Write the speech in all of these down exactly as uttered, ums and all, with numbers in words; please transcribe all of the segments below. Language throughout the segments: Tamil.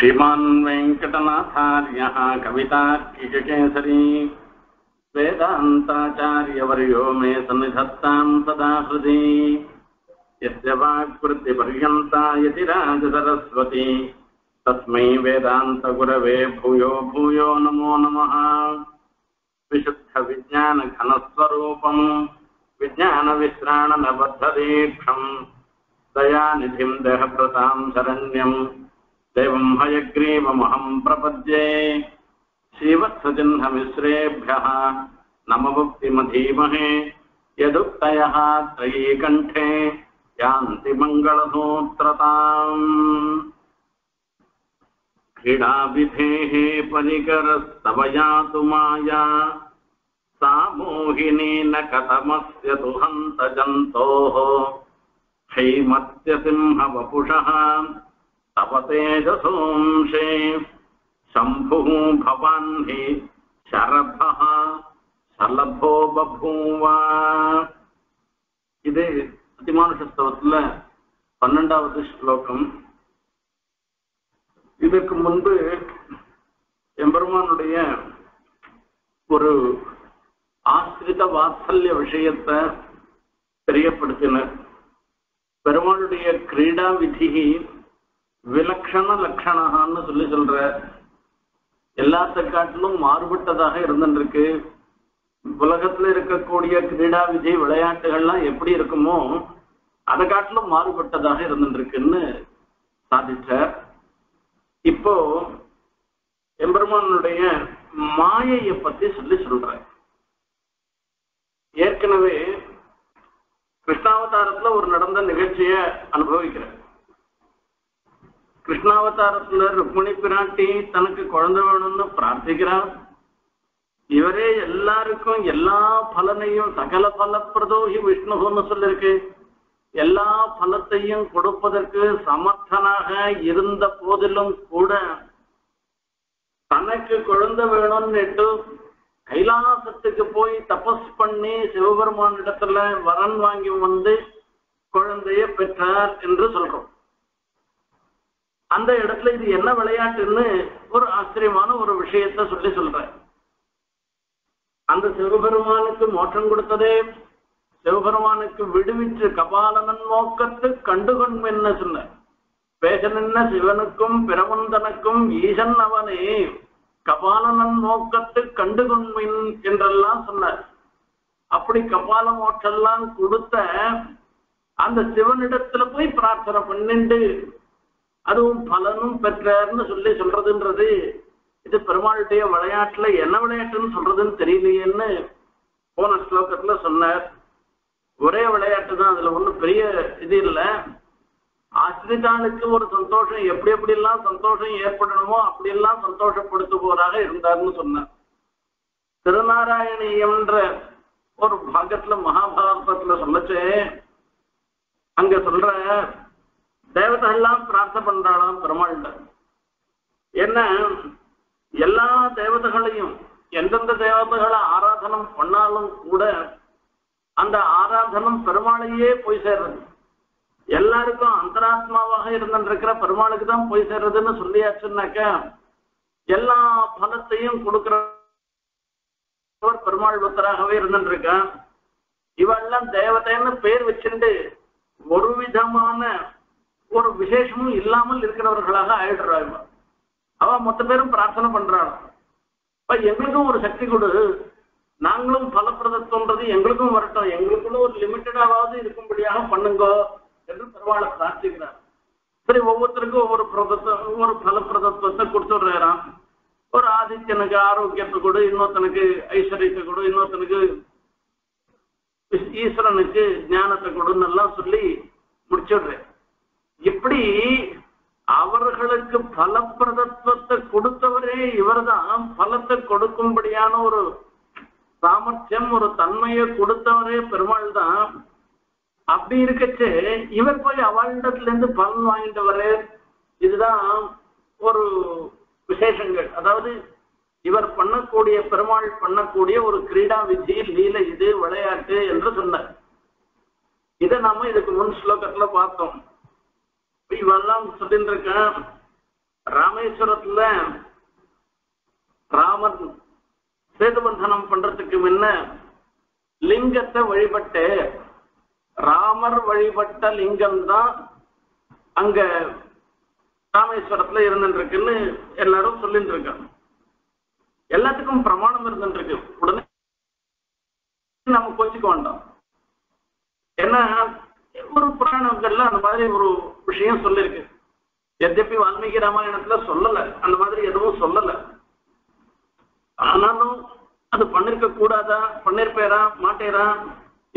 Sriman Venkatanathāryaḥ Kavitārkicakesarí Vedāntācārya varyo me sannidhattāṁ sadā hridī Yasya vākpratibharyantā yatirāja sarasvatī Tasmai Vedānta gurave bhūyo bhūyo namo namaḥ Vishuddha vijñāna ghanasvarūpaṁ vijñāna visrāṇa nabaddharīkṣaṁ Dayanidhim dehapratāṁ saranyam Devam hayagrīvam aham prapadye śrīvatsajinhamisrebhyah nama bhaktimadhimahe yaduktayah trayīkanthe yanti mangaladhotratāṁ kridāvidhehe parikarastavayaatu māyā sā mohinī na katamasyato hanta jantoho heimatya simha vapuṣaḥ Tapatejasom she Shambhu bhavanhi Sharabhaha Shalabho babhuva Ide Atimanusha Stavasla Panandavathu Shlokam Idukku mundu Emperumanudaiya Oru Ashrita Vatsalya Vishayatha Periyapaduthina Perumanudaiya Krida Vidhihi Vilakshana Lakshanahannu சொல்லி சொல்றார் எல்லாத்த காட்டிலும் மாறுபட்டதாக இருந்திருக்கு உலகத்துல இருக்கக்கூடிய கிரீடா விதி விளையாட்டுகள்லாம் எப்படி இருக்குமோ அத காட்டிலும் மாறுபட்டதாக இருந்திருக்குன்னு சாதிச்சார் இப்போ எம்பெருமானுடைய மாயையை பத்தி சொல்லி சொல்றார் ஏற்கனவே கிருஷ்ணாவதாரத்துல ஒரு நடந்த நிகழ்ச்சியை அனுபவிக்கிறார் கிருஷ்ணாவதாரத்துல ருக்மிணி பிராட்டி தனக்கு குழந்தை வேணும்னு பிரார்த்திக்கிறார் இவரே எல்லாருக்கும் எல்லா பலனையும் சகல பலப்பிரதோஹி விஷ்ணுன்னு சொல்லிருக்கு எல்லா பலத்தையும் கொடுப்பதற்கு சமர்த்தனாக இருந்த போதிலும் கூட தனக்கு குழந்தை வேணும்னுட்டு கைலாசத்துக்கு போய் தபஸ் பண்ணி சிவபெருமான் இடத்துல வரன் வாங்கி வந்து குழந்தைய பெற்றார் என்று சொல்றோம் அந்த இடத்துல இது என்ன விளையாட்டுன்னு ஒரு ஆச்சரியமான ஒரு விஷயத்தை சொல்லி சொல்றேன் அந்த சிவபெருமானுக்கு மோட்சம் கொடுத்ததே சிவபெருமானுக்கு விடுவிச்சு கபாலனன் நோக்கத்து கண்டுகொண் என்ன சொன்ன பேசனென்ன சிவனுக்கும் பிரமந்தனுக்கும் ஈசன் அவனே கபாலனன் நோக்கத்து கண்டுகொண்மின் என்றெல்லாம் சொன்னார் அப்படி கபால மோட்செல்லாம் கொடுத்த அந்த சிவனிடத்துல போய் பிரார்த்தனை பண்ணிண்டு அதுவும் பலனும் பெற்றார்னு சொல்லி சொல்றதுன்றது இது பெருமாளுடைய விளையாட்டுல என்ன விளையாட்டுன்னு சொல்றதுன்னு தெரியலையேன்னு போன ஸ்லோகத்துல சொன்னார் ஒரே விளையாட்டு தான் அதுல ஒன்றும் பெரிய இது இல்லை ஆசிரிதானுக்கு ஒரு சந்தோஷம் எப்படி எப்படிலாம் சந்தோஷம் ஏற்படணுமோ அப்படியெல்லாம் சந்தோஷப்படுத்துபவராக இருந்தார்னு சொன்னார் திருநாராயணியம்ன்ற ஒரு பாகத்துல மகாபாரதத்துல சொல்லச்சு அங்க சொல்ற தேவதை எல்லாம் பிரார்த்தனை பண்றாளாம் பெருமாள்கிட்ட என்ன எல்லா தேவதைகளையும் எந்தெந்த தேவதைகளை ஆராதனம் பண்ணாலும் கூட அந்த ஆராதனம் பெருமாளையே போய் சேர்றது எல்லாருக்கும் அந்தராத்மாவாக இருந்திருக்கிற பெருமாளுக்கு தான் போய் சேர்றதுன்னு சொல்லியாச்சுன்னாக்க எல்லா பலத்தையும் கொடுக்கிற பெருமாள் பக்தராகவே இருந்துருக்க இவெல்லாம் தேவதைன்னு பேர் வச்சுண்டு ஒரு விதமான ஒரு விசேஷமும் இல்லாமல் இருக்கிறவர்களாக ஆயிடுறாங்க அவ மொத்த பேரும் பிரார்த்தனை பண்றாங்க அப்ப எங்களுக்கும் ஒரு சக்தி கொடு நாங்களும் பலப்பிரதத்துன்றது எங்களுக்கும் வரட்டும் எங்களுக்குள்ள ஒரு லிமிட்டடாவது இருக்கும்படியாக பண்ணுங்கோ என்று பெருமாளை பிரார்த்திக்கிறார் சரி ஒவ்வொருத்தருக்கும் ஒவ்வொரு பிரதத்துவ ஒரு பலப்பிரதத்துவத்தை கொடுத்துடுறாராம் ஒரு ஆதித்யனுக்கு ஆரோக்கியத்தை கொடு இன்னொருத்தனுக்கு ஐஸ்வர்யத்தை கொடு இன்னொருத்தனுக்கு ஈஸ்வரனுக்கு ஞானத்தை கொடுன்னு எல்லாம் சொல்லி முடிச்சுடுறேன் இப்படி அவர்களுக்கு பலப்பிரதத்துவத்தை கொடுத்தவரே இவர்தான் பலத்தை கொடுக்கும்படியான ஒரு சாமர்த்தியம் ஒரு தன்மையை கொடுத்தவரே பெருமாள் தான் அப்படி இருக்கச்சு இவர் போய் அவளிடத்துல இருந்து பலன் வாங்கிட்டவரே இதுதான் ஒரு விசேஷங்கள் அதாவது இவர் பண்ணக்கூடிய பெருமாள் பண்ணக்கூடிய ஒரு கிரீடா விதி லீலை இது விளையாட்டு என்று சொன்னார் இதை நாம இதுக்கு முன் ஸ்லோகத்துல பார்த்தோம் இவெல்லாம் சொல்லிட்டு இருக்க ராம ராமேஸ்வரத்தில் ராமன் சேதுபந்தனம் பண்றதுக்கு முன்ன லிங்கத்தை வழிபட்டு ராமர் வழிபட்ட லிங்கம் தான் அங்க ராமேஸ்வரத்துல இருந்துருக்குன்னு எல்லாரும் சொல்லிட்டு இருக்காங்க. எல்லாத்துக்கும் பிரமாணம் இருந்துருக்கு. உடனே நம்ம கோச்சிக்க வேண்டாம். ஏன்னா ஒரு புராணங்கள்ல அந்த மாதிரி ஒரு விஷயம் சொல்லிருக்கு. எதப்பி வால்மீகி ராமாயணத்துல சொல்லல, அந்த மாதிரி எதுவும் சொல்லல. ஆனாலும் அது பண்ணிருக்க கூடாதா, பண்ணிருப்பேரா மாட்டேரா,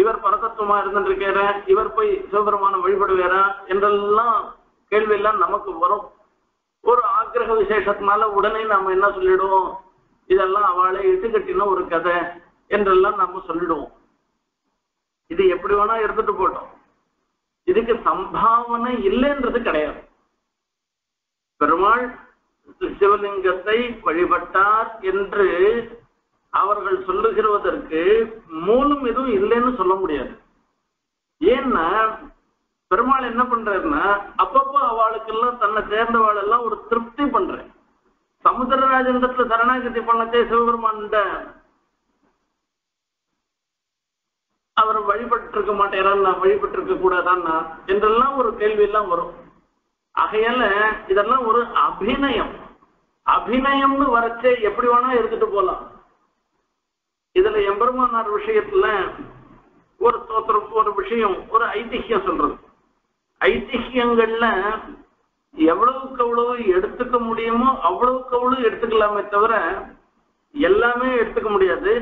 இவர் பரதத்துவமா இருந்துருக்கார, இவர் போய் சிவபெருமான வழிபடுவேரா என்றெல்லாம் கேள்வி எல்லாம் நமக்கு வரும். ஒரு ஆக்கிரக விசேஷத்தினால உடனே நாம என்ன சொல்லிடுவோம், இதெல்லாம் அவளை இட்டுக்கட்டின ஒரு கதை என்றெல்லாம் நம்ம சொல்லிடுவோம். இது எப்படி வேணா எடுத்துட்டு போட்டோம். இதுக்கு சம்பாவனை இல்லைன்றது கிடையாது. பெருமாள் சிவலிங்கத்தை வழிபட்டார் என்று அவர்கள் சொல்லுகிறதற்கு மூலம் எதுவும் இல்லைன்னு சொல்ல முடியாது. ஏன்னா பெருமாள் என்ன பண்றாருன்னா அப்பப்போ அவளுக்கெல்லாம் தன்னை சேர்ந்தவாளெல்லாம் ஒரு திருப்தி பண்ற. சமுத்திரராஜனிடத்துல சரணாகதி பண்ணதே சிவபெருமான் அவர் வழிபட்டு இருக்க மாட்டேறான், நான் வழிபட்டு இருக்க கூடாதான்னா என்றெல்லாம் ஒரு கேள்வி எல்லாம் வரும். ஆகையால இதெல்லாம் ஒரு அபிநயம். அபிநயம்னு வரைச்சே எப்படி வேணா எடுத்துட்டு போலாம். இதுல எம்பெருமானார் விஷயத்துல ஒரு தோற்றம், ஒரு விஷயம், ஒரு ஐதிஹ்யம் சொல்றது. ஐதிஹ்யங்கள்ல எவ்வளவுக்கு அவ்வளவு எடுத்துக்க முடியுமோ அவ்வளவுக்கு அவ்வளவு எடுத்துக்கலாமே தவிர எல்லாமே எடுத்துக்க முடியாது.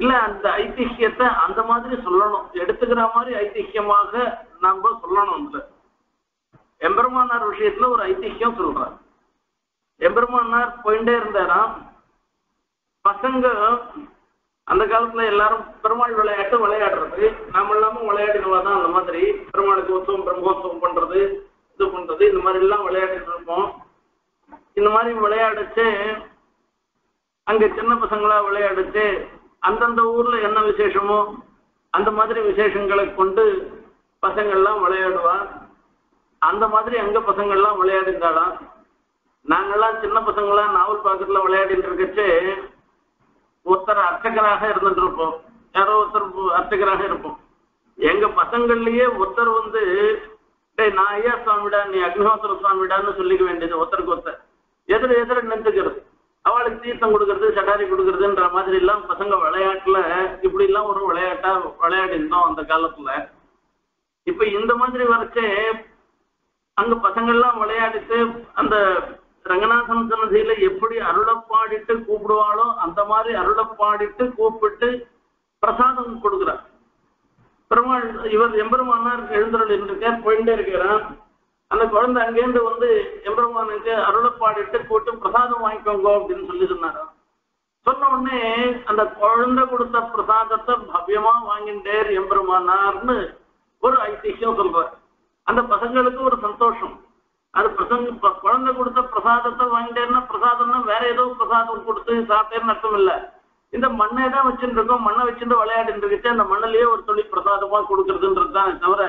இல்ல அந்த ஐதிஹ்யத்தை அந்த மாதிரி சொல்லணும், எடுத்துக்கிற மாதிரி ஐதிஹ்யமாக நாம சொல்லணும். இல்ல எம்பெருமானார் விஷயத்துல ஒரு ஐதிஹ்யம் சொல்றாரு. எம்பெருமானார் போயிட்டே இருந்தாரா, பசங்க அந்த காலத்துல எல்லாரும் பெருமாள் விளையாட்டு விளையாடுறது, நாம எல்லாமும் விளையாடினவாதான் அந்த மாதிரி பெருமாளுக்கு உற்சவம் பிரம்மோத்சவம் பண்றது, இது பண்றது, இந்த மாதிரி எல்லாம் விளையாடிட்டு இருப்போம். இந்த மாதிரி விளையாடிச்சு அங்க சின்ன பசங்களா விளையாடிச்சு அந்தந்த ஊர்ல என்ன விசேஷமோ அந்த மாதிரி விசேஷங்களை கொண்டு பசங்கள்லாம் விளையாடுவா. அந்த மாதிரி அங்க பசங்கள்லாம் விளையாடிந்தாலாம். நாங்கள்லாம் சின்ன பசங்களா நாவல் பாக்கத்துல விளையாடிட்டு இருக்கச்சு ஒருத்தர் அர்ச்சகராக இருந்துட்டு இருப்போம், யாரோ ஒருத்தர் அர்ச்சகராக இருப்போம். எங்க பசங்கள்லயே ஒருத்தர் வந்து நான் ஐயா சுவாமிடா, நீ அக்னிஹோத்திர சுவாமிடான்னு சொல்லிக்க வேண்டியது. ஒருத்தருக்கு ஒருத்தர் எதிர எதிர நின்றுக்கிறது, அவளுக்கு தீர்த்தம் கொடுக்கறது, சட்டாரி கொடுக்கறதுன்ற மாதிரி எல்லாம் பசங்க விளையாட்டுல இப்படி எல்லாம் ஒரு விளையாட்டா விளையாடிருந்தோம் அந்த காலத்துல. இப்ப இந்த மாதிரி வரைச்சே அங்க பசங்கள்லாம் விளையாடிட்டு அந்த ரங்கநாதன் சன்னதியில எப்படி அருளப்பாடிட்டு கூப்பிடுவாளோ அந்த மாதிரி அருளப்பாடிட்டு கூப்பிட்டு பிரசாதம் கொடுக்குறார் பெருமாள். இவர் எம்பெருமானார் எழுந்தருள் இருக்க போயிட்டே இருக்கிறார். அந்த குழந்தை அங்கேருந்து வந்து எம்பெருமானுக்கு அருளப்பாடிட்டு கூட்டு பிரசாதம் வாங்கிக்கோங்க அப்படின்னு சொல்லி சொன்னாரா. சொன்ன உடனே அந்த குழந்தை கொடுத்த பிரசாதத்தை பவ்யமா வாங்கிட்டேர் எம்பெருமானார்னு ஒரு ஐதிஹ்யம் சொல்றார். அந்த பசங்களுக்கு ஒரு சந்தோஷம். அது பிரசங்க குழந்தை கொடுத்த பிரசாதத்தை வாங்கிட்டேன்னா பிரசாதம்னா வேற ஏதோ பிரசாதம் கொடுத்து சாப்பிட்டேன்னு அர்த்தம் இல்லை. இந்த மண்ணை தான் வச்சுட்டு இருக்கோம், மண்ணை வச்சுட்டு விளையாடிட்டு இருக்கிச்சு. அந்த மண்ணிலேயே ஒரு துளி பிரசாதமா கொடுக்கறதுன்றது தான் தவிர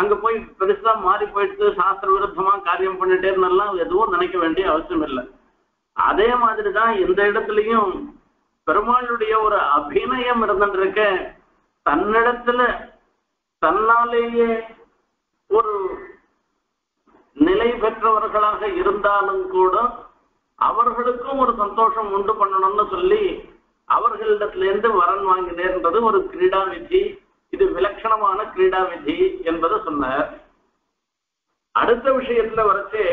அங்க போய் பெருசா மாறி போயிட்டு சாஸ்திர விருத்தமா காரியம் பண்ணிட்டேன்னு எதுவும் நினைக்க வேண்டிய அவசியம் இல்லை. அதே மாதிரிதான் எந்த இடத்துலையும் பெருமாளுடைய ஒரு அபிநயம் இருந்துட்டு இருக்க, தன்னிடத்துல தன்னாலேயே ஒரு நிலை பெற்றவர்களாக இருந்தாலும் கூட அவர்களுக்கும் ஒரு சந்தோஷம் உண்டு பண்ணணும்னு சொல்லி அவர்களிடத்துல இருந்து வரன் வாங்கினேன்றது ஒரு கிரீடா விதி. இது விலட்சணமான கிரீடா விதி என்பதை சொன்னார். அடுத்த விஷயத்துல வரைச்சு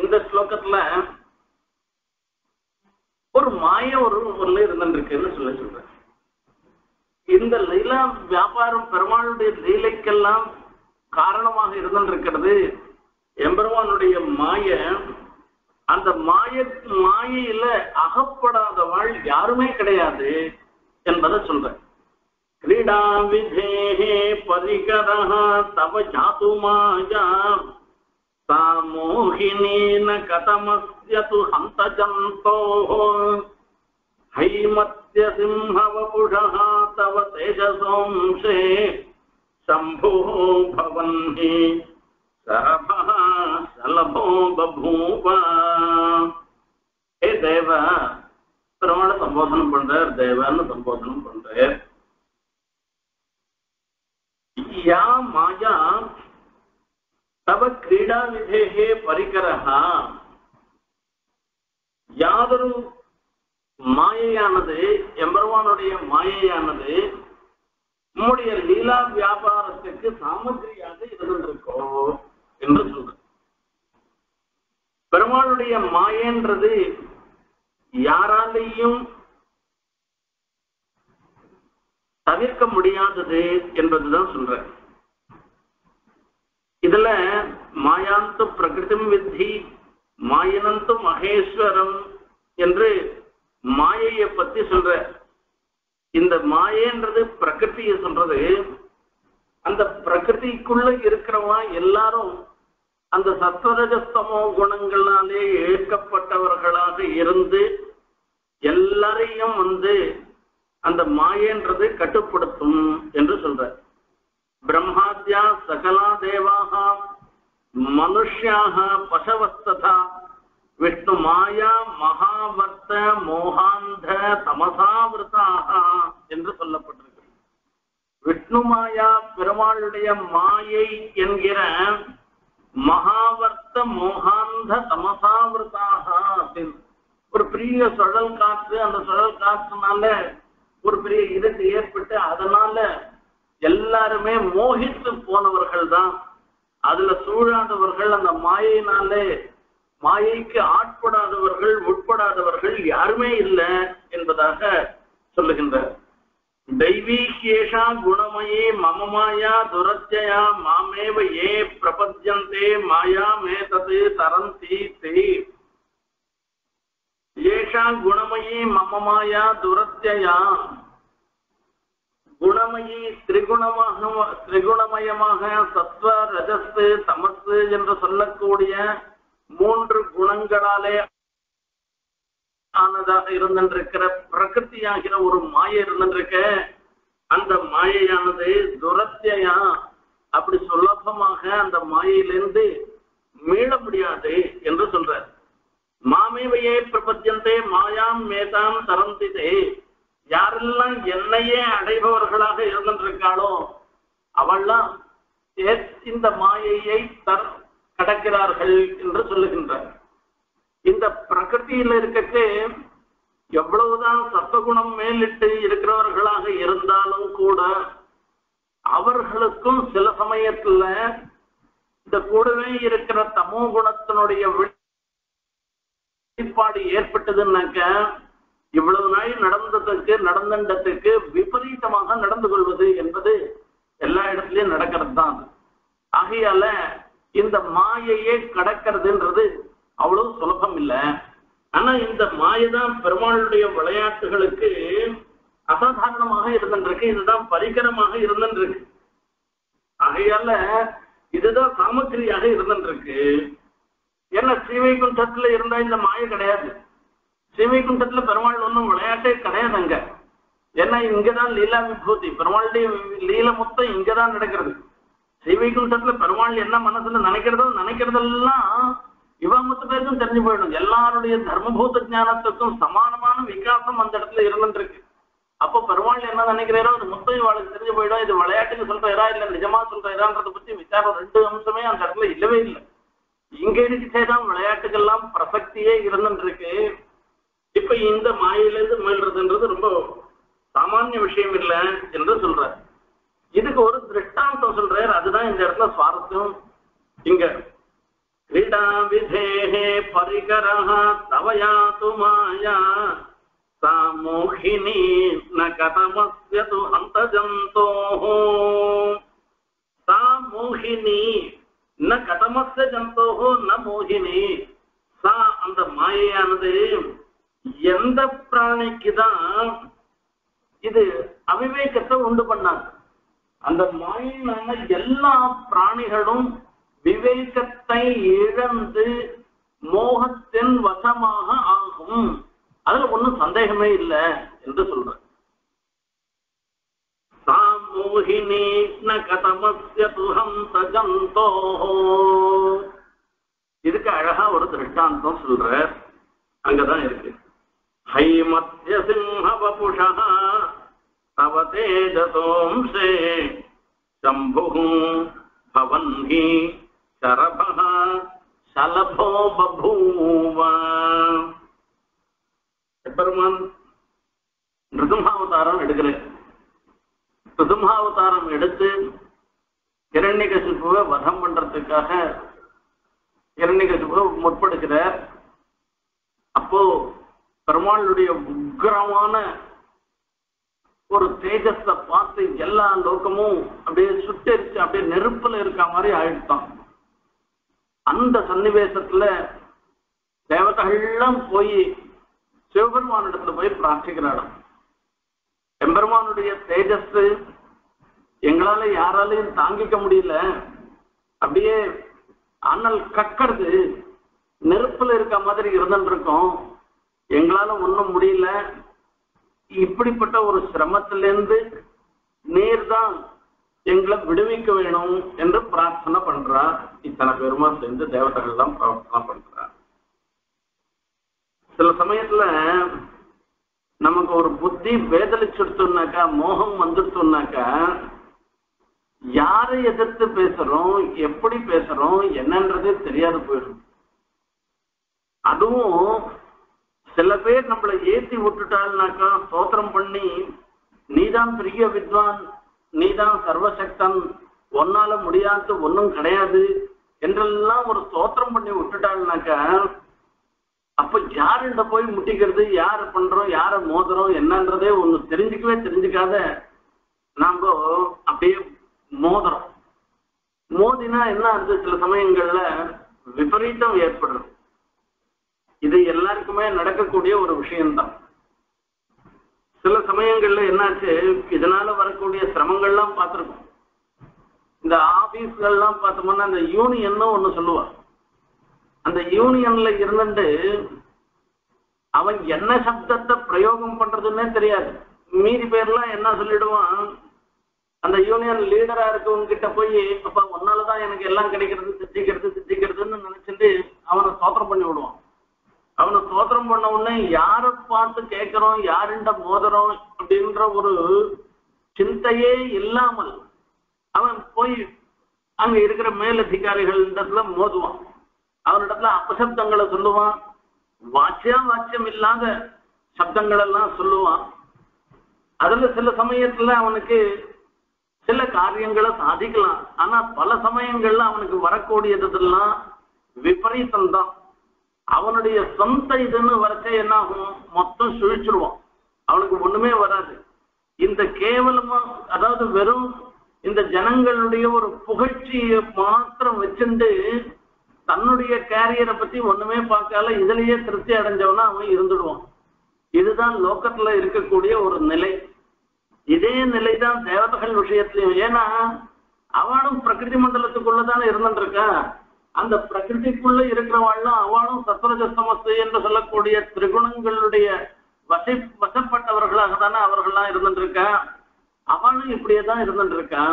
இந்த ஸ்லோகத்துல ஒரு மாய ஒரு ஊர்ல இருந்துருக்குன்னு சொல்லி சொல்ற. இந்த லீலா வியாபாரம் பெருமாளுடைய லீலைக்கெல்லாம் காரணமாக இருந்துருக்கிறது எம்பெருமானுடைய மாய. அந்த மாய மாயையில அகப்படாதவாள் யாருமே கிடையாது என்பதை சொல்ற. கிரீடா விதேஹே பரிகரஹ தவ ஜாது மாயா சாமோகினேன கதமஸ்யது ஹந்த ஜந்தோஹ ஹைமத்ய சிம்ஹவபுஷஹ தவ தேஜசோம்சே சம்போ பவன்ஹி சரபஹ சலபோ பபூவ. தேவா பெருமாளை சம்போதனம் பண்றார், தேவான்னு சம்போதனம் பண்றார். யா மாயா தவ கிரீடா விதேஹே பரிகரஹ, யாதொரு மாயையானது எம்பெருமானுடைய மாயையானது நம்முடைய லீலா வியாபாரத்துக்கு சாமகிரியாக இருந்திருக்கோம் என்று சொல்ற. பெருமாளுடைய மாயன்றது யாராலையும் தவிர்க்க முடியாதது என்பதுதான் சொல்ற. இதுல மாயாந்து பிரகிருதம் வித்தி மாயனந்து மகேஸ்வரம் என்று மாயையை பத்தி சொல்ற. இந்த மாயன்றது பிரகிருத்தியை சொல்றது. அந்த பிரகிருதிக்குள்ள இருக்கிறவா எல்லாரும் அந்த சத்வரஜஸ்தமோ குணங்களாலே ஏற்கப்பட்டவர்களாக இருந்து எல்லாரையும் வந்து அந்த மாயன்றது கட்டுப்படுத்தும் என்று சொல்ற. பிரம்மாத்யா சகலா தேவாக மனுஷ்யாக பசவஸ்ததா விஷ்ணு மாயா மகாவர்த்த மோகாந்த தமசாவிரதாக என்று சொல்லப்பட்டிருக்கு. விஷ்ணு மாயா பெருமாளுடைய மாயை என்கிற மகாவர்த்த மோகாந்த தமசாவிரதாக அப்படின்னு ஒரு பெரிய சுழல் காற்று, அந்த சுழல் காற்றுனால ஒரு பெரிய இருட்டு ஏற்பட்டு அதனால எல்லாருமே மோகித்து போனவர்கள் தான். அதுல சூழாதவர்கள், அந்த மாயினாலே மாயைக்கு ஆட்படாதவர்கள், உட்படாதவர்கள் யாருமே இல்லை என்பதாக சொல்லுகின்றார். தெய்வீகேஷா குணமயே மம மாயா துரத்யா மாமேவ ஏ பிரபத்யந்தே மாயா மேதது தரந்தி தே. ஏஷா குணமயி மம மாயா துரத்யா, குணமயி திரிகுணமாக திரிகுணமயமாக சத்வ ரஜஸ் தமசு என்று சொல்லக்கூடிய மூன்று குணங்களாலே ஆனதாக இருந்திருக்கிற பிரகிருத்தியாகிற ஒரு மாயை இருந்திருக்க. அந்த மாயையானது துரத்யா, அப்படி சுலபமாக அந்த மாயையிலிருந்து மீள முடியாது என்று சொல்றார். மாமேவையே பிரபத்தியந்தே மாயாம் மேதாம் தரந்திதே, யாரெல்லாம் என்னையே அடைபவர்களாக இருந்திருக்காளோ அவெல்லாம் இந்த மாயையை தர் கடக்கிறார்கள் என்று சொல்லுகின்றார். இந்த பிரகிருத்தியில இருக்க எவ்வளவுதான் சத்துவகுணம் மேலிட்டு இருக்கிறவர்களாக இருந்தாலும் கூட அவர்களுக்கும் சில சமயத்துல இந்த கூடவே இருக்கிற தமோ குணத்தினுடைய வெளிப்பாடு ஏற்பட்டதுன்னாக்க இவ்வளவு நாள் நடந்ததுக்கு நடந்தண்டத்துக்கு விபரீதமாக நடந்து கொள்வது என்பது எல்லா இடத்துலயும் நடக்கிறது தான். ஆகையால இந்த மாயையே கடக்கிறதுன்றது அவ்வளவு சுலபம் இல்லை. ஆனா இந்த மாயைதான் பெருமாளுடைய விளையாட்டுகளுக்கு அசாதாரணமாக இருந்துருக்கு. இதுதான் பரிகரமாக இருந்துருக்கு. ஆகையால இதுதான் சாமக்கிரியாக இருந்துருக்கு. ஏன்னா ஸ்ரீவைகுண்டத்துல இருந்தா இந்த மாயை கிடையாது. ஸ்ரீவைகுண்டத்துல பெருமாள் ஒன்றும் விளையாட்டே கிடையாது அங்க. ஏன்னா இங்கதான் லீலா விபூதி, பெருமாளுடைய லீல மொத்தம் இங்கதான் நடக்கிறது. ஸ்ரீவைகுண்டத்துல பெருமாள் என்ன மனசுல நினைக்கிறதோ நினைக்கிறதெல்லாம் இவன் மொத்த பேருக்கும் தெரிஞ்சு போயிடும். எல்லாருடைய தர்மபூத ஞானத்துக்கும் சமானமான விகாசம் அந்த இடத்துல இருந்துருக்கு. அப்போ பெருமாள் என்ன நினைக்கிறாரோ அது மொத்தம் இவாளுக்கு தெரிஞ்சு போயிடும். இது விளையாட்டுக்கு சொல்றா இல்ல நிஜமா சொல்றான்றத பத்தி விசாரம் ரெண்டு அம்சமே அந்த இடத்துல இல்லவே இல்லை. இங்க இருக்கிட்டேதான் விளையாட்டுக்கெல்லாம் பிரசக்தியே இருந்துருக்கு. இப்ப இந்த மாயிலிருந்து மீள்றதுன்றது ரொம்ப சாமானிய விஷயம் இல்லை என்று சொல்ற. இதுக்கு ஒரு திருஷ்டாந்தம் சொல்றாரு. அதுதான் இந்த இடத்துல சுவாரஸ்யம். இங்க கிரீடா விதேஹே பரிகரஹ தவயாது மாயா சாமோகினி ந கதமஸ்யது அந்தஜந்தோ. சாமோகினி ந கதமஸ்ய ஜந்தோஹோ ந மோகினி. சா அந்த மாயையானது எந்த பிராணிக்குதான் இது அவிவேகத்தை உண்டு பண்ணாங்க. அந்த மாயினால எல்லா பிராணிகளும் விவேகத்தை இழந்து மோகத்தின் வசமாக ஆகும். அதுல ஒன்றும் சந்தேகமே இல்லை என்று சொல்ற. சாமோகினி ந கதமஸ்ய துஹம் தஜந்தோ. இதுக்கு அழகா ஒரு திருஷ்டாந்தம் சொல்ற. அங்கதான் இருக்கு. हैमत्य सिंह वपुषः तव तेजसोंसे शंभुः भवन्हि शरभः शलभो बभूव. பெருமான் நிருசிம்ஹாவதாரம் எடுக்கிறேன். நிருசிம்ஹாவதாரம் எடுத்து இரண்யகசிபுவை வதம் பண்றதுக்காக இரண்யகசிபுவை முற்படுகிறார். அப்போ பெருமாளுடைய உக்கிரமான ஒரு தேஜஸை பார்த்து எல்லா லோகமும் அப்படியே சுட்டரிச்சு அப்படியே நெருப்புல இருக்க மாதிரி ஆயிடுத்தான். அந்த சன்னிவேசத்துல தேவதைகள்லாம் போய் சிவபெருமான இடத்துல போய் பிரார்த்திக்கிறாராம். எம்பெருமானுடைய தேஜஸ் எங்களால யாராலையும் தாங்கிக்க முடியல, அப்படியே அனல் கக்கிறது நெருப்புல இருக்க மாதிரி இருந்துருக்கோம், எங்களால ஒண்ணும் முடியல, இப்படிப்பட்ட ஒரு சிரமத்திலிருந்து நீர் தான் எங்களை விடுவிக்க வேணும் என்று பிரார்த்தனை பண்றார். இத்தனை பேருமா சேர்ந்து தேவதைகள் தான் பிரார்த்தனை பண்றார். சில சமயத்துல நமக்கு ஒரு புத்தி வேதளிச்சுடுத்துனாக்கா, மோகம் வந்துடுத்துனாக்கா, யாரை எதிர்த்து பேசுறோம், எப்படி பேசுறோம், என்னன்றதே தெரியாது போயிடும். அதுவும் சில பேர் நம்மளை ஏத்தி விட்டுட்டாள்னாக்கா ஸ்தோத்திரம் பண்ணி நீதான் பெரிய வித்வான், நீதான் சர்வசக்தன், ஒன்னால முடியாது, ஒன்னும் கிடையாது என்றெல்லாம் ஒரு ஸ்தோத்திரம் பண்ணி விட்டுட்டாள்னாக்கா அப்ப யாருண்ட போய் முட்டிக்கிறது, யாரு பண்றோம், யார மோதுறோம், என்னன்றதே ஒண்ணு தெரிஞ்சுக்கவே தெரிஞ்சுக்காத நாம அப்படியே மோதுறோம். மோதினா என்ன ஆகுது, சில சமயங்கள்ல விபரீதம் ஏற்படுறது. இது எல்லாருக்குமே நடக்கக்கூடிய ஒரு விஷயம்தான். சில சமயங்கள்ல என்னாச்சு, இதனால வரக்கூடிய சிரமங்கள்லாம் பார்த்துருக்கோம். இந்த ஆபீஸ்கள்லாம் பார்த்தோம்னா இந்த யூனியன் ஒண்ணு சொல்லுவா, அந்த யூனியன்ல இருந்துட்டு அவன் என்ன சப்தத்தை பிரயோகம் பண்றதுன்னே தெரியாது. மீதி பேர்லாம் என்ன சொல்லிடுவான், அந்த யூனியன் லீடரா இருக்கவங்க கிட்ட போய் அப்ப ஒன்னாலதான் எனக்கு எல்லாம் கிடைக்கிறது, திட்டிக்கிறது திட்டிக்கிறதுன்னு நினைச்சிட்டு அவனை சோத்திரம் பண்ணி விடுவான். அவனை சோத்திரம் பண்ண உடனே யாரை பார்த்து கேட்கிறோம், யாருண்ட மோதுறோம் அப்படின்ற ஒரு சிந்தையே இல்லாமல் அவன் போய் அங்க இருக்கிற மேலதிகாரிகளிடத்துல மோதுவான். அவனிடத்துல அபசப்தங்களை சொல்லுவான், வாச்சியா வாச்சியம் இல்லாத சப்தங்கள் எல்லாம் சொல்லுவான். அதுல சில சமயத்துல அவனுக்கு சில காரியங்களை சாதிக்கலாம், ஆனா பல சமயங்கள்ல அவனுக்கு வரக்கூடியதெல்லாம் விபரீதம் தான். அவனுடைய சொந்த இதுன்னு வரைச்ச என்ன ஆகும், மொத்தம் சுழிச்சிருவான், அவனுக்கு ஒண்ணுமே வராது. இந்த கேவலமா, அதாவது வெறும் இந்த ஜனங்களுடைய ஒரு புகழ்ச்சியை மாத்திரம் வச்சுண்டு தன்னுடைய கேரியரை பத்தி ஒண்ணுமே பார்க்கால இதுலயே திருப்தி அடைஞ்சவனா அவன் இருந்துடுவான். இதுதான் லோகத்துல இருக்கக்கூடிய ஒரு நிலை. இதே நிலைதான் தேவதைகள் விஷயத்திலையும். ஏன்னா அவனும் பிரகிருதி மண்டலத்துக்குள்ளதானே இருந்துருக்கா, அந்த பிரகிருதிக்குள்ள இருக்கிறவாள்லாம் அவனும் சத்ரஜஸ்தமஸ்து என்று சொல்லக்கூடிய திரிகுணங்களுடைய வசை வசப்பட்டவர்களாக தானே அவர்கள்லாம் இருந்துருக்கா, அவனும் இப்படியேதான் இருந்துருக்கா.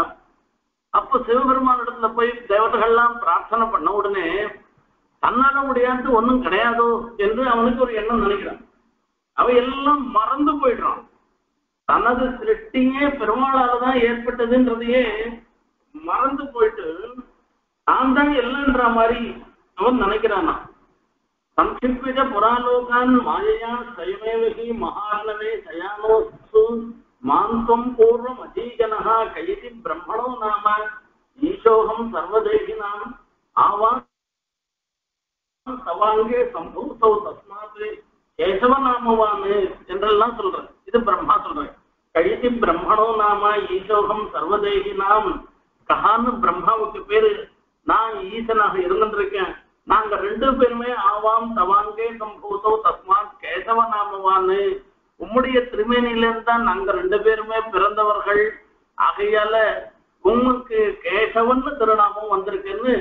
அப்போ சிவபெருமான் இடத்துல போய் தேவதைகள்லாம் பிரார்த்தனை பண்ண உடனே தன்னால முடியாது, ஒன்றும் கிடையாதோ என்று அவனுக்கு ஒரு எண்ணம் நினைக்கிறான். அவன் எல்லாம் மறந்து போயிடுறான். தனது சிருஷ்டியே பெருமாளால தான் ஏற்பட்டதுன்றதையே மறந்து போயிட்டு நான் தான் இல்லைன்ற மாதிரி அவன் நினைக்கிறானா. சம்ஷிப்பித புராலோகான் மாயையா சயமேவகி மகாரணவே சயானோசு மாந்தம் பூர்வம் அஜீகனா கைதி பிரம்மணோ நாம ஈசோகம் சர்வதேகினாம் ஆவான் சவாங்கே சம்பூசௌ தஸ்மாத் கேசவ நாமவாமே என்றெல்லாம் சொல்றேன். இது பிரம்மா சொல்றேன். கைதி பிரம்மணோ நாம ஈசோகம் சர்வதேகினாம் கஹான்னு பிரம்மாவுக்கு பேரு, நான் ஈசனாக இருந்திருக்கேன், நாங்க ரெண்டு பேருமே ஆவாம் சவாங்கே சம்பூசௌ தஸ்மாத் கேசவ நாமவான்னு உம்முடைய திருமேனியிலிருந்து தான் நாங்க ரெண்டு பேருமே பிறந்தவர்கள், ஆகையால உம்முக்கு கேசவன் திருநாமம் வந்திருக்குன்னு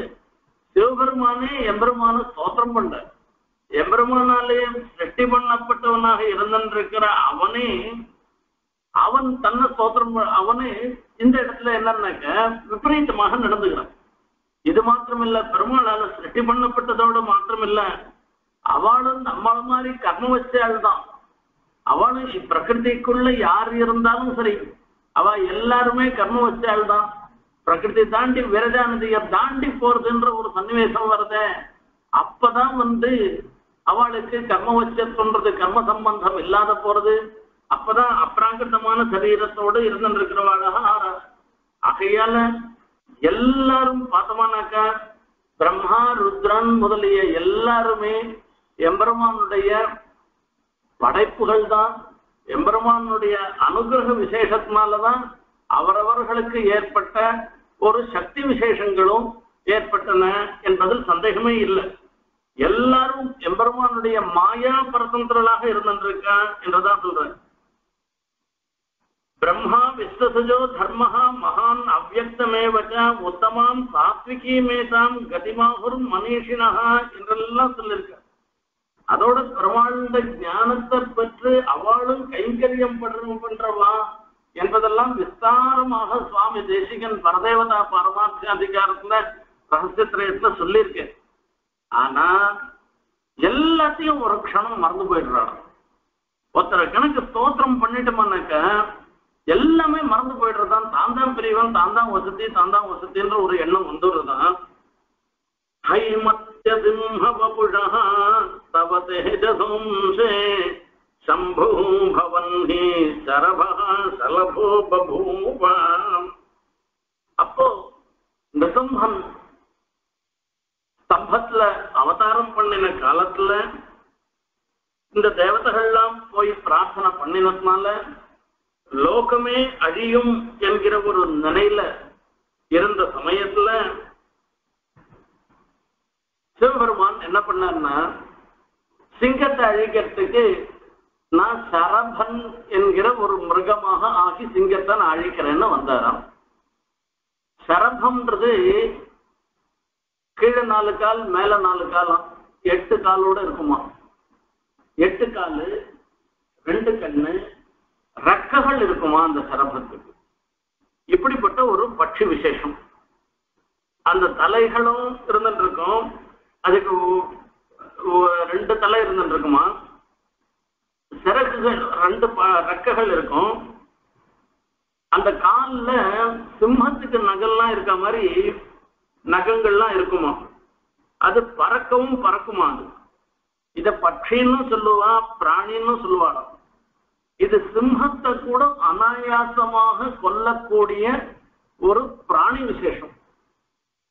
சிவபெருமானே எம்பெருமான ஸ்தோத்திரம் பண்ற. எம்பெருமானாலே ரெட்டி பண்ணப்பட்டவனாக இருந்திருக்கிற அவனே அவன் தன்னை ஸ்தோத்திரம், அவனே இந்த இடத்துல என்னன்னாக்க விபரீதமாக நடந்துகிறான். இது மாத்திரம் இல்ல, பெருமாளால ரெட்டி பண்ணப்பட்டதோட மாத்திரம் இல்ல, அவளும் நம்மள மாதிரி கர்ம வச்சால்தான் அவனு பிரகிருதிக்குள்ள யார் இருந்தாலும் சரி அவ எல்லாருமே கர்மவஸ்தியால் தான். பிரகிருதி தாண்டி விரஜானதியை தாண்டி போறதுன்ற ஒரு சன்னிவேசம் வருத, அப்பதான் வந்து அவளுக்கு கர்மவச்சது கர்ம சம்பந்தம் இல்லாத போறது. அப்பதான் அப்ராகிருதமான சரீரத்தோடு இருந்துட்டு இருக்கிறவாளாக ஆறா. ஆகையால எல்லாரும் பார்த்தோம்னாக்கா பிரம்மா ருத்ரன் முதலிய எல்லாருமே எம்பெருமானுடைய படைப்புகள் தான். எம்பெருமானுடைய அனுகிரக விசேஷத்தினாலதான் அவரவர்களுக்கு ஏற்பட்ட ஒரு சக்தி விசேஷங்களும் ஏற்பட்டன என்பதில் சந்தேகமே இல்லை. எல்லாரும் எம்பெருமானுடைய மாயா பரதந்திரனாக இருந்திருக்கா என்றுதான் சொல்றேன். பிரம்மா விஸ்வசஜோ தர்மஹா மகான் அவ்யக்தமேவச்ச உத்தமாம் சாத்விகீமேதாம் கதிமாகுர் மனிஷினஹா என்றெல்லாம் சொல்லியிருக்க. அதோட பெருமாளுடைய ஞானத்தை பெற்று அவளும் கைங்கரியம் பண்றவா என்பதெல்லாம் விஸ்தாரமாக சுவாமி தேசிகன் பரதேவதா பரமார்த்த அதிகாரத்துல ரகசியத்திரயத்துல சொல்லியிருக்கேன். ஆனா எல்லாத்தையும் ஒரு க்ஷணம் மறந்து போயிடுறாங்க. ஒருத்தர கணக்கு ஸ்தோத்திரம் பண்ணிட்டோம்னாக்க எல்லாமே மறந்து போயிடுறதான். தான் தான் பிரிவன் தான் தான் வசதி தான் தான் வசதின்ற ஒரு எண்ணம் வந்துடுறதான். அப்போ நிசம்பன் ஸ்தம்பத்துல அவதாரம் பண்ணின காலத்துல இந்த தேவதைகள்லாம் போய் பிரார்த்தனை பண்ணினதுனால லோகமே அழியும் என்கிற ஒரு நிலையில இருந்த சமயத்துல சிவபெருமான் என்ன பண்ணார்னா, சிங்கத்தை அழிக்கிறதுக்கு நான் சரபன் என்கிற ஒரு மிருகமாக ஆகி சிங்கத்தை நான் அழிக்கிறேன்னு வந்தாராம். சரபம்ன்றது கீழே நாலு கால் மேல நாலு காலம் எட்டு காலோட இருக்குமா. எட்டு காலு ரெண்டு கண்ணு ரக்கைகள் இருக்குமா அந்த சரபத்துக்கு. இப்படிப்பட்ட ஒரு பட்சி விசேஷம். அந்த தலைகளும் இருந்துட்டு இருக்கும், அதுக்கு ரெண்டு தலை இருந்துட்டு இருக்குமா. சிறகுகள் ரெண்டு ரெக்கைகள் இருக்கும். அந்த கால்ல சிம்மத்துக்கு நகல்லாம் இருக்க மாதிரி நகங்கள்லாம் இருக்குமா. அது பறக்கவும் பறக்குமா. அது இத பட்சின்னு சொல்லுவா, பிராணின்னு சொல்லுவாங்க. இது சிம்மத்தை கூட அனாயாசமாக கொல்லக்கூடிய ஒரு பிராணி விசேஷம்.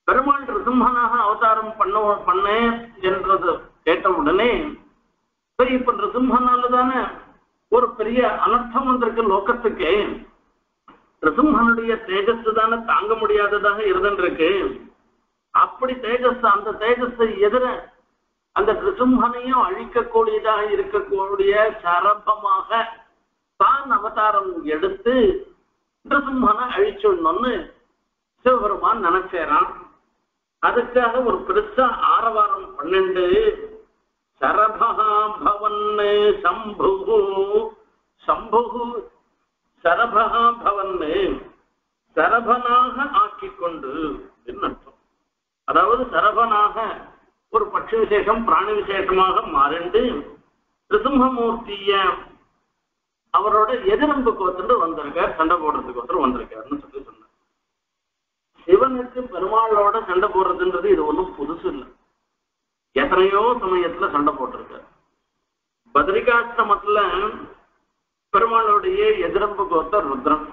பெருமாள் ரிசிம்மனாக அவதாரம் பண்ண பண்ண என்றது கேட்ட உடனே சரி, இப்ப ரிசிம்மனால தானே ஒரு பெரிய அனர்த்தம் வந்திருக்கு லோகத்துக்கு. ரிசிம்மனுடைய தேஜஸ் தானே தாங்க முடியாததாக இருந்துருக்கு. அப்படி தேஜஸ், அந்த தேஜஸை எதிர அந்த ரிசிம்மனையும் அழிக்கக்கூடியதாக இருக்கக்கூடிய சரபமாக தான் அவதாரம் எடுத்து ரிசிம்மனை அழிச்சுடணும்னு சிவபெருமான் நினைச்சேரான். அதுக்காக ஒரு பெருசா ஆரவாரம் பன்னெண்டு சரபகாபவன் சம்பு சம்பு சரபகாபவன் சரபனாக ஆக்கி கொண்டு அர்த்தம். அதாவது சரபனாக ஒரு பட்சி விசேஷம் பிராணி விசேஷமாக மாறிண்டு ரிசிம்மூர்த்திய அவரோட எதிரம்புக்கு வந்துட்டு வந்திருக்கார், சண்டை போடுறதுக்கு வந்துட்டு வந்திருக்காருன்னு சொல்லி சொன்னார். சிவனுக்கு பெருமாளோட சண்டை போடுறதுன்றது இது ஒன்றும் புதுசு இல்லை. எத்தனையோ சமயத்துல சண்டை போட்டிருக்க. பத்ரிகாசிரமத்துல பெருமாளுடைய எதிரம்பு கோத்த ருத்ரன்.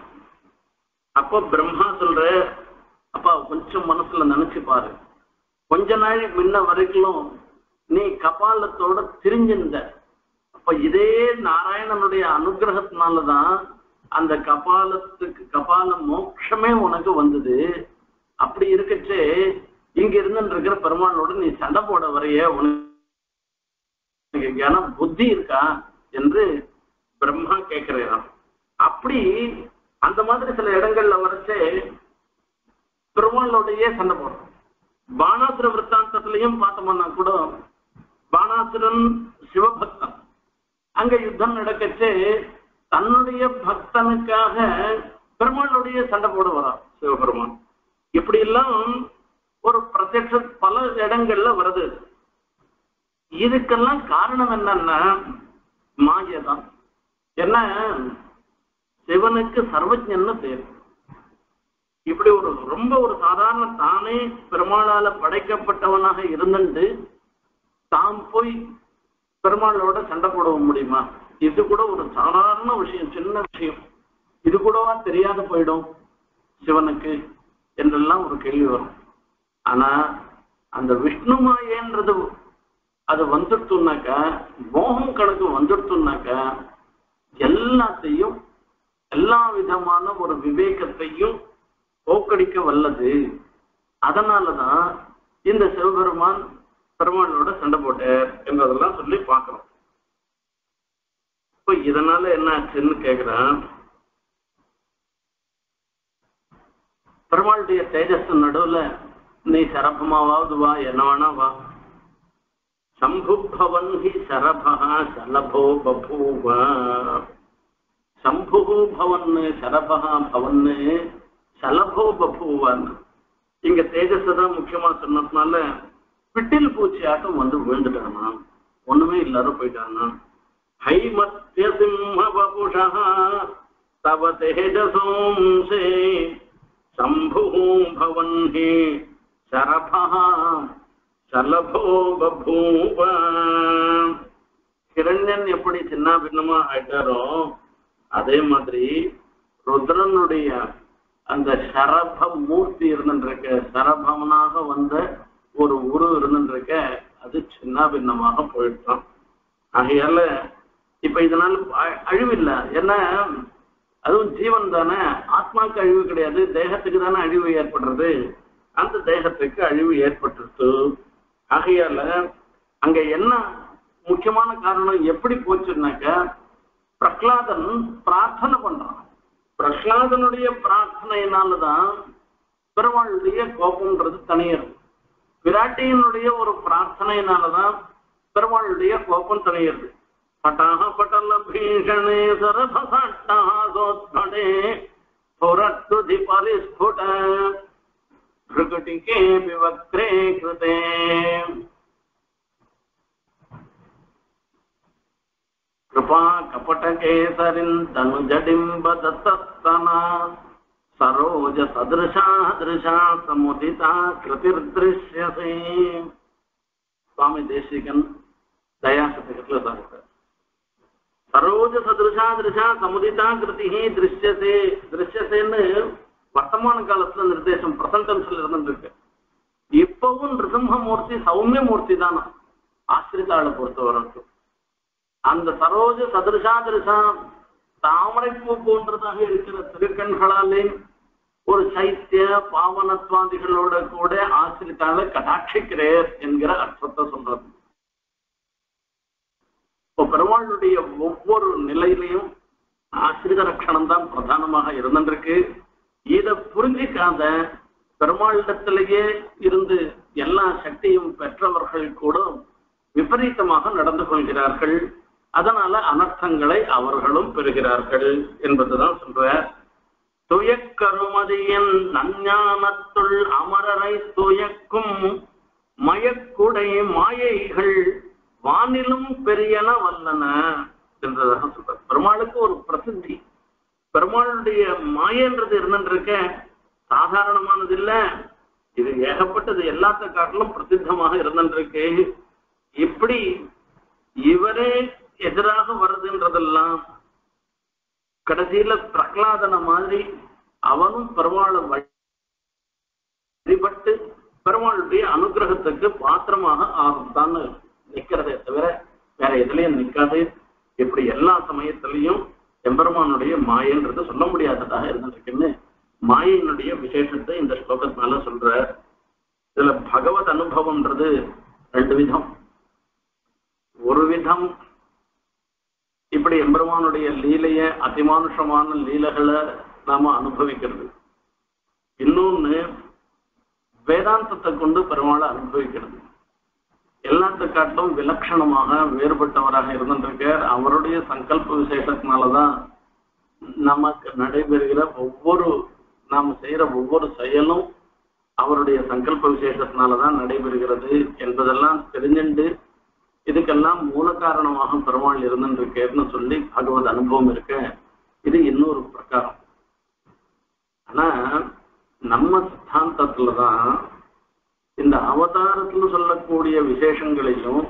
அப்போ பிரம்மா சொல்ற, அப்பா கொஞ்சம் மனசுல நினைச்சு பாரு, கொஞ்ச நாள் முன்ன வரைக்கும் நீ கபாலத்தோட திரிஞ்சிருந்த, அப்ப இதே நாராயணனுடைய அனுகிரகத்தினாலதான் அந்த கபாலத்துக்கு கபால மோட்சமே உனக்கு வந்தது. அப்படி இருக்கச்சே இங்க இருந்து இருக்கிற பெருமாளோடு நீ சண்டை போட வரைய உனக்கு ஏன்னா புத்தி இருக்கா என்று பிரம்மா கேட்கிறான். அப்படி அந்த மாதிரி சில இடங்கள்ல வரச்சே பெருமாளோடையே சண்டை போடுறோம். பாணாசுர விற்த்தாந்தத்திலையும் பார்த்தோம்னா கூட பாணாசுரன் சிவபக்தன், அங்க யுத்தம் நடக்கச்சே தன்னுடைய பக்தனுக்காக பெருமாளுடைய சண்டை போட வரான் சிவபெருமான். இப்படி எல்லாம் ஒரு பிரத்யட்ச பல இடங்கள்ல வருது. இதுக்கெல்லாம் காரணம் என்னன்னா மாயதான். என்ன சிவனுக்கு சர்வஜன்னு பேர். இப்படி ஒரு ரொம்ப ஒரு சாதாரண தானே பெருமாளால படைக்கப்பட்டவனாக இருந்துட்டு தாம் போய் பெருமாளோட சண்டை போட முடியுமா? இது கூட ஒரு சாதாரண விஷயம், சின்ன விஷயம், இது கூடவா தெரியாத போயிடும் சிவனுக்கு என்றெல்லாம் ஒரு கேள்வி வரும். ஆனா அந்த விஷ்ணு மாயன்றது அது வந்துடுத்துனாக்கா, மோகம் கணக்கு வந்துடுத்துனாக்கா, எல்லாத்தையும் எல்லா விதமான ஒரு விவேகத்தையும் போக்கடிக்க வல்லது. அதனாலதான் இந்த சிவபெருமான் பெருமானோட சண்டை போட்டார் என்பதெல்லாம் சொல்லி பார்க்கிறோம். இப்போ இதனால என்ன ஆச்சுன்னு கேட்கிறான். பெருமாளுடைய தேஜஸ் நடுவுல நீ சரபமாவாவது வா, என்ன வேணா வா. சம்புபவன் ஹி சரபா சலபோ பபூவா. சம்பு பவன் சரபா பவன் சலபோ பபூவான். இங்க தேஜஸ் தான் முக்கியமா சொன்னதுனால பிட்டில் பூச்சி ஆட்டம் வந்து விழுந்துட்டானா, ஒண்ணுமே இல்லாத போயிட்டானா. ஹைமத்ய சிம்ம பபுஷா தவ தேஜசோம்சே சம்பும் பவன் ஹே சரபா சலபோ பபூவ. கிரண்யன் எப்படி சின்ன பின்னமா ஆயிட்டாரோ அதே மாதிரி ருத்ரனுடைய அந்த சரப மூர்த்தி இருந்துருக்க, சரபவனாக வந்த ஒரு உரு இருந்துருக்க, அது சின்ன பின்னமாக போயிட்டான். ஆகையால இப்ப இதனால அழிவில்லை. ஏன்னா அதுவும் ஜீவன் தானே, ஆத்மாவுக்கு அழிவு கிடையாது, தேகத்துக்கு தானே அழிவு ஏற்படுறது. அந்த தேகத்துக்கு அழிவு ஏற்பட்டுருச்சு. ஆகையால அங்க என்ன முக்கியமான காரணம் எப்படி போச்சுன்னாக்க, பிரஹ்லாதன் பிரார்த்தனை பண்றான். பிரஹ்லாதனுடைய பிரார்த்தனையினாலதான் பெருமாளுடைய கோபம்ன்றது தனியது. விராட்டியனுடைய ஒரு பிரார்த்தனையினாலதான் பெருமாளுடைய கோபம் தனியது. பட்டாக பட்டல பீஷணே சரபே புரட்டு பரிஸ்புட ே விவக்ரே கிருதே. கிருபா கபடகேசரின் தனுஜடிம்ப தத்தனா சரோஜ சதிருஷா திருஷா சமுதிதா கிருதிர்திருஷ்யசே. சுவாமி தேசிகன் தயாசதகத்துல சாதித்தார். சரோஜ சதிருஷா திருஷா சமுதிதா கிருதி திருஷ்யசே. திருஷ்யசேன்னு வர்த்தமான காலத்துல நிர்தேசம் பிரசன்டம்ஸ்ல இருந்துருக்கு. இப்பவும் நிருசிம்மூர்த்தி சௌமிய மூர்த்தி தானா ஆசிரித்தாளை பொறுத்த வரைக்கும். அந்த சரோஜ சதிருஷா திருஷா தாமரை பூ போன்றதாக இருக்கிற திருக்கண்களாலே ஒரு சைத்திய பாவனத்வாதிகளோட கூட ஆசிரித்தாளை கடாட்சிக்கிறேர் என்கிற அர்த்தத்தை சொல்றது. இப்போ பெருமாளுடைய ஒவ்வொரு நிலையிலையும் ஆசிரித ரட்சணம் தான் பிரதானமாக இருந்துருக்கு. இதை புரிஞ்சிக்காத பெருமாளிடத்திலேயே இருந்து எல்லா சக்தியும் பெற்றவர்கள் கூட விபரீதமாக நடந்து கொள்கிறார்கள். அதனால அனர்த்தங்களை அவர்களும் பெறுகிறார்கள் என்பதுதான் சொல்றார். துயக்கருமதியின் நஞ்ஞானத்துள் அமரரை துயக்கும் மயக்குடை மாயைகள் வானிலும் பெரியன வல்லன என்றதாக சொல்றார். பெருமாளுக்கு ஒரு பிரசித்தி, பெருமாளுடைய மாயன்றது இருந்துருக்க சாதாரணமானது இல்ல, இது ஏகப்பட்டது, எல்லாத்த காட்டிலும் பிரசித்தமாக இருந்துருக்கு. இப்படி இவரே எதிராக வருதுன்றதெல்லாம் கடைசியில பிரகலாதன மாதிரி அவனும் பெருமாளை வழிபட்டு பெருமாளுடைய அனுகிரகத்துக்கு பாத்திரமாக ஆகும்தான் நிக்கிறதே தவிர வேற எதுலையும் நிக்காது. இப்படி எல்லா சமயத்திலையும் எம்பெருமானுடைய மாயன்றது சொல்ல முடியாததாக இருந்துருக்குன்னு மாயினுடைய விசேஷத்தை இந்த ஸ்லோகத்தினால சொல்ற. இதுல பகவத் அனுபவம்ன்றது ரெண்டு விதம். ஒரு விதம் இப்படி எம்பெருமானுடைய லீலைய, அதிமானுஷமான லீலைகளை நாம அனுபவிக்கிறது. இன்னொன்னு வேதாந்தத்தை கொண்டு பெருமாளை அனுபவிக்கிறது. எல்லாத்த காட்டிலும் விலட்சணமாக வேறுபட்டவராக இருந்துருக்கார். அவருடைய சங்கல்ப விசேஷத்தினாலதான் நமக்கு நடைபெறுகிற ஒவ்வொரு நாம் செய்யற ஒவ்வொரு செயலும் அவருடைய சங்கல்ப விசேஷத்தினாலதான் நடைபெறுகிறது என்பதெல்லாம் தெரிஞ்சுண்டு இதுக்கெல்லாம் மூல காரணமாக பெருமாள் இருந்திருக்கேன்னு சொல்லி பாகவத அனுபவம் இருக்க இது இன்னொரு பிரகாரம். ஆனா நம்ம சித்தாந்தத்துலதான் இந்த அவதாரத்துல சொல்லக்கூடிய விசேஷங்களையும்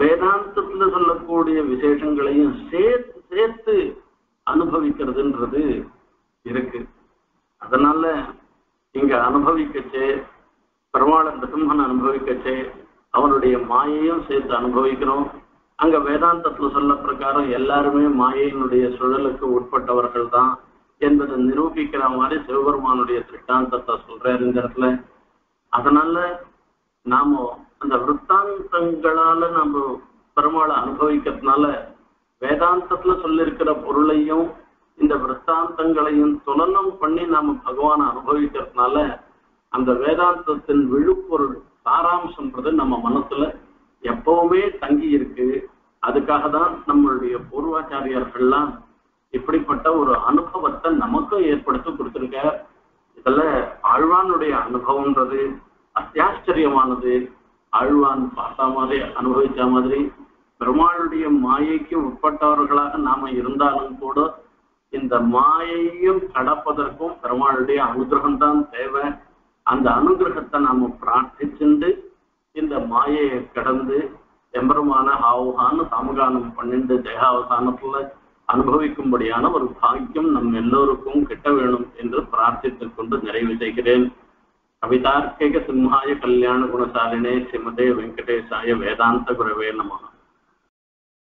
வேதாந்தத்துல சொல்லக்கூடிய விசேஷங்களையும் சேர்த்து சேர்த்து அனுபவிக்கிறதுன்றது இருக்கு. அதனால இங்க அனுபவிக்கச்சே பெருமாளை பிரம்மன் அனுபவிக்கச்சே அவனுடைய மாயையும் சேர்த்து அனுபவிக்கிறோம். அங்க வேதாந்தத்துல சொல்ல பிரகாரம் எல்லாருமே மாயையினுடைய சுழலுக்கு உட்பட்டவர்கள் தான் என்பதை நிரூபிக்கிற மாதிரி சிவபெருமானுடைய திட்டாந்தத்தை சொல்றாரு இந்த இடத்துல. அதனால நாம அந்த விற்த்தாந்தங்களால நம்ம பெருமாளை அனுபவிக்கிறதுனால வேதாந்தத்துல சொல்லிருக்கிற பொருளையும் இந்த விற்த்தாந்தங்களையும் துலனம் பண்ணி நாம பகவானை அனுபவிக்கிறதுனால அந்த வேதாந்தத்தின் விழுப்பொருள் சாராம்சம்ன்றது நம்ம மனசுல எப்பவுமே தங்கி இருக்கு. அதுக்காக தான் நம்மளுடைய பூர்வாச்சாரியர்கள்லாம் இப்படிப்பட்ட ஒரு அனுபவத்தை நமக்கும் ஏற்படுத்தி கொடுத்துருக்க. இதுல ஆழ்வானுடைய அனுபவம்ன்றது அத்தியாச்சரியமானது. ஆழ்வான் பார்த்தா மாதிரி அனுபவிச்ச மாதிரி பெருமாளுடைய மாயைக்கு உட்பட்டவர்களாக நாம இருந்தாலும் கூட இந்த மாயையும் கடப்பதற்கும் பெருமாளுடைய அனுகிரகம்தான் தேவை. அந்த அனுகிரகத்தை நாம பிரார்த்திச்சுண்டு இந்த மாயையை கடந்து எம்பெருமான ஆவுகான்னு சமகானம் பன்னெண்டு தேகாவசானத்துல அனுபவிக்கும்படியான ஒரு பாக்கியம் நம் எல்லோருக்கும் கிட்ட வேணும் என்று பிரார்த்தித்துக் கொண்டு நிறைவு செய்கிறேன். கவிதார்க்கிக சிம்ஹாய கல்யாண குணசாலினே ஸ்ரீமதே வெங்கடேசாய வேதாந்த குரவே நமஹ.